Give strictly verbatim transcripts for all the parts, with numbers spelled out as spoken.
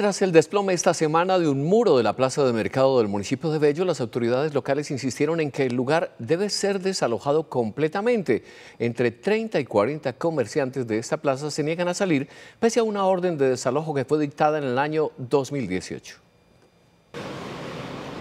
Tras el desplome esta semana de un muro de la plaza de mercado del municipio de Bello, las autoridades locales insistieron en que el lugar debe ser desalojado completamente. Entre treinta y cuarenta comerciantes de esta plaza se niegan a salir, pese a una orden de desalojo que fue dictada en el año dos mil dieciocho.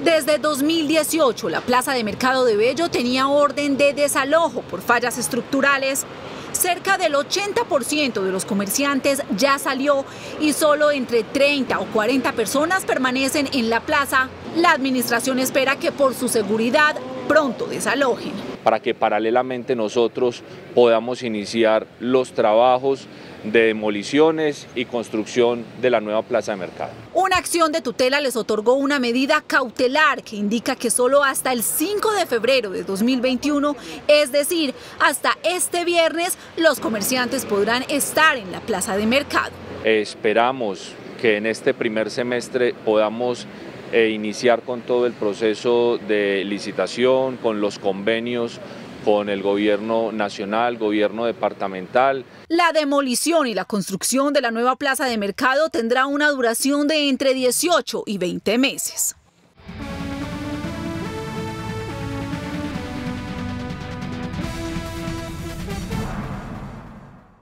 Desde dos mil dieciocho, la plaza de mercado de Bello tenía orden de desalojo por fallas estructurales. Cerca del ochenta por ciento de los comerciantes ya salió y solo entre treinta o cuarenta personas permanecen en la plaza. La administración espera que por su seguridad pronto desalojen. Para que paralelamente nosotros podamos iniciar los trabajos de demoliciones y construcción de la nueva plaza de mercado. Una acción de tutela les otorgó una medida cautelar que indica que solo hasta el cinco de febrero de dos mil veintiuno, es decir, hasta este viernes, los comerciantes podrán estar en la plaza de mercado. Esperamos que en este primer semestre podamos e iniciar con todo el proceso de licitación, con los convenios con el gobierno nacional, gobierno departamental. La demolición y la construcción de la nueva plaza de mercado tendrá una duración de entre dieciocho y veinte meses.